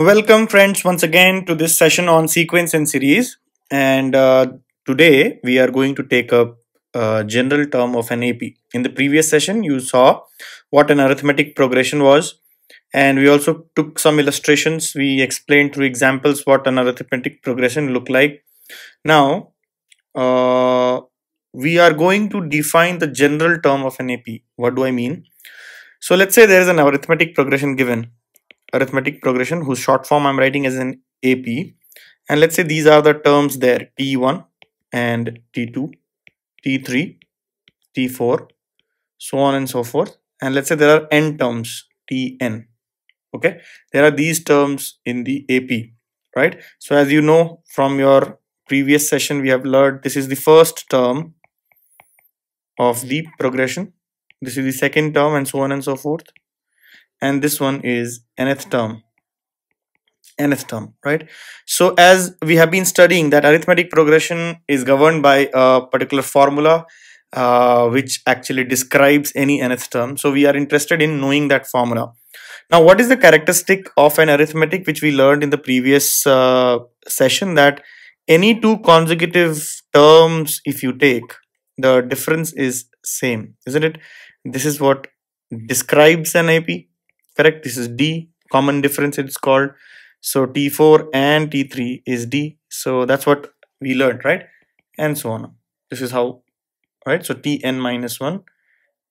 Welcome friends once again to this session on sequence and series, and today we are going to take up a general term of an AP. In the previous session you saw what an arithmetic progression was, and we also took some illustrations. We explained through examples what an arithmetic progression looked like. Now we are going to define the general term of an AP. What do I mean? So let's say there is an arithmetic progression given. Arithmetic progression whose short form I'm writing as an AP, and let's say these are the terms there: T1 and T2, T3, T4, so on and so forth. And let's say there are n terms, Tn. Okay, there are these terms in the AP, right? So as you know from your previous session, we have learned this is the first term of the progression, this is the second term, and so on and so forth. And this one is nth term, right? So as we have been studying, that arithmetic progression is governed by a particular formula which actually describes any nth term. So we are interested in knowing that formula. Now, what is the characteristic of an arithmetic, which we learned in the previous session, that any two consecutive terms, if you take, the difference is same, isn't it? This is what describes an AP. Correct, this is D, common difference it's called. So T4 and T3 is D. So that's what we learned, right? And so on. This is how, right? So Tn minus 1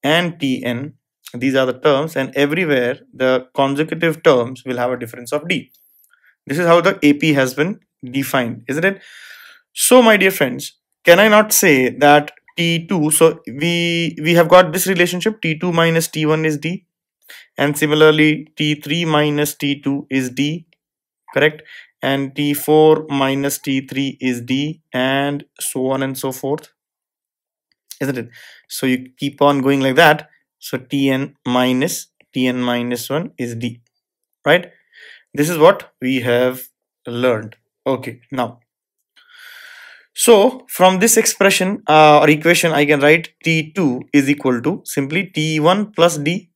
and Tn, these are the terms, and everywhere the consecutive terms will have a difference of D. This is how the AP has been defined, isn't it? So my dear friends, can I not say that T2, so we have got this relationship, T2 minus T1 is D. And similarly, T3 minus T2 is D, correct? And T4 minus T3 is D, and so on and so forth, isn't it? So you keep on going like that. So Tn minus 1 is D, right? This is what we have learned. Okay, now, so from this expression or equation, I can write T2 is equal to simply T1 plus D.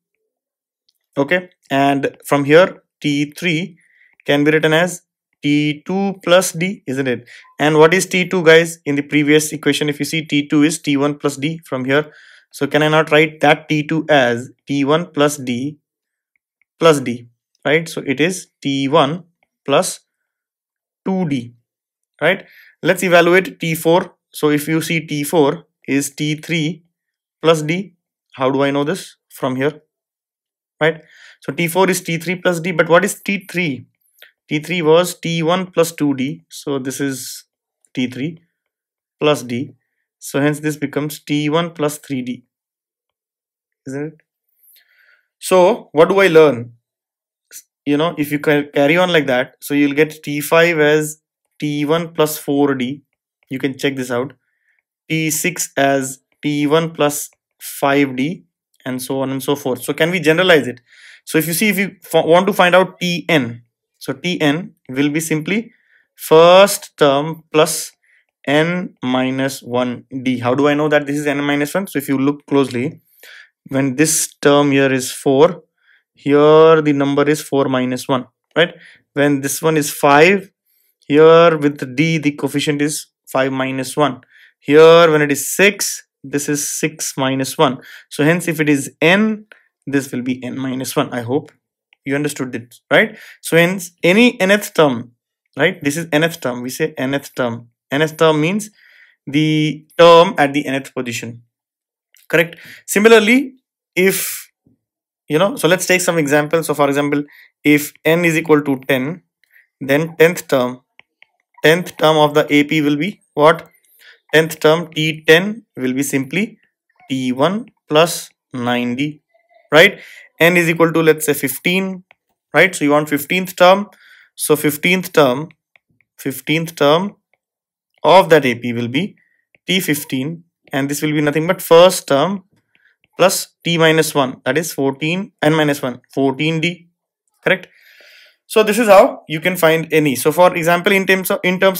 Okay, and from here T3 can be written as T2 plus D, isn't it? And what is T2, guys? In the previous equation, if you see, T2 is T1 plus D from here. So can I not write that T2 as T1 plus D, right? So it is T1 plus 2D, right? Let's evaluate T4. So if you see, T4 is T3 plus D. How do I know this? From here. Right, so T4 is T3 plus D, but what is T3? T3 was T1 plus 2D, so this is T3 plus D, so hence this becomes T1 plus 3D, isn't it? So what do I learn? You know, if you carry on like that, so you'll get T5 as T1 plus 4D, you can check this out, T6 as T1 plus 5D, and so on and so forth. So can we generalize it? So if you see, if you want to find out Tn, so Tn will be simply first term plus n minus 1d. How do I know that this is n minus 1? So if you look closely, when this term here is 4, here the number is 4 minus 1, right? When this one is 5, here with d the coefficient is 5 minus 1. Here when it is 6, this is 6 minus 1. So hence if it is n, this will be n minus 1. I hope you understood it, right? So hence any nth term, right? This is nth term. We say nth term. Nth term means the term at the nth position, correct? Similarly, if, you know, so let's take some examples. So for example, if n is equal to 10, then 10th term of the AP will be what? 10th term T10 will be simply T1 plus 9D, right? N is equal to, let's say, 15, right? So you want 15th term. So 15th term of that AP will be T15, and this will be nothing but first term plus T minus 1, that is 14, n minus 1, 14D, correct? So this is how you can find any. So for example, in terms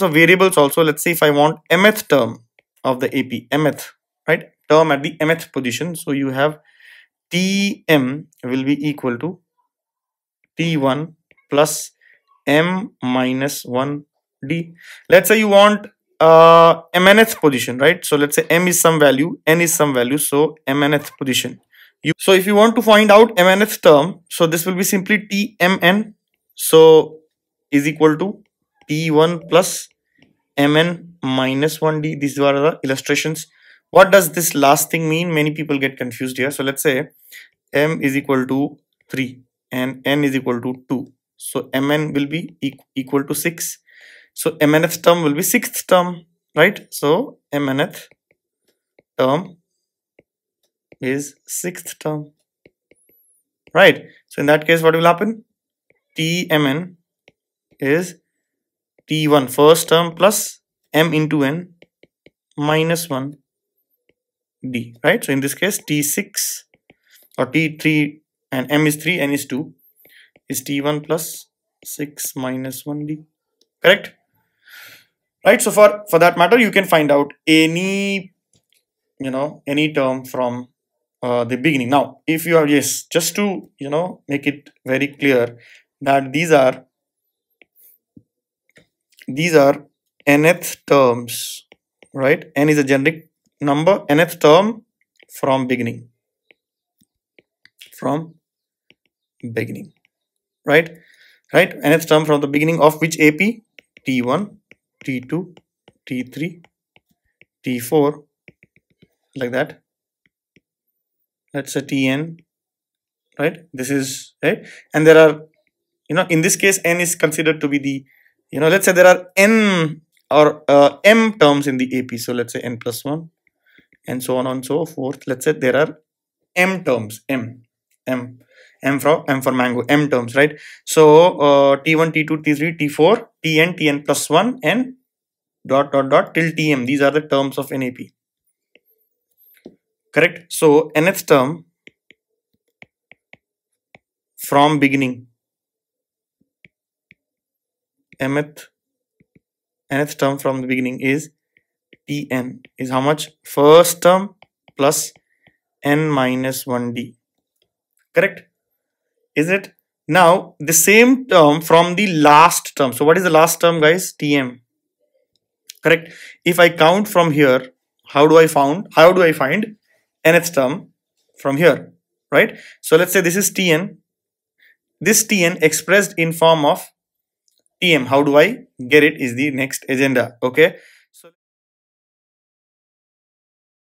of variables also, let's say if I want mth term of the AP, mth, right, term at the mth position. So you have Tm will be equal to T1 plus m minus 1d. Let's say you want mnth position, right? So let's say m is some value, n is some value, so mnth position. So if you want to find out mnth term, so this will be simply tmn, so is equal to t1 plus mn minus 1d. These were the illustrations. What does this last thing mean? Many people get confused here. So let's say m is equal to 3 and n is equal to 2. So mn will be equal to 6. So mnth term will be 6th term, right? So mnth term is 6th term, right? So in that case, what will happen? Tmn is t1 first term plus m into n minus 1 d, right? So in this case, t6 or t3 and m is 3, n is 2 is t1 plus 6 minus 1 d, correct? Right, so for that matter, you can find out any, you know, any term from the beginning. Now if you are, yes, just to, you know, make it very clear that these are nth terms, right? N is a generic number, nth term from beginning, right, nth term from the beginning of which AP? t1, t2, t3, t4, like that. Let's say tn, right? This is right, and there are, you know, in this case n is considered to be the, you know, let's say there are n or m terms in the AP. So let's say n plus 1 and so on and so forth. Let's say there are m terms, m for mango, m terms, right? So t1, t2, t3, t4, tn, tn plus 1 and ... till tm. These are the terms of an AP. Correct. So nth term from beginning, nth term from the beginning is tn, is how much? First term plus n minus 1d. Correct? Is it? Now the same term from the last term. So what is the last term, guys? Tm. Correct. If I count from here, how do I find nth term from here, right? So let's say this is tn. This tn expressed in form of tm. How do I get it is the next agenda, okay?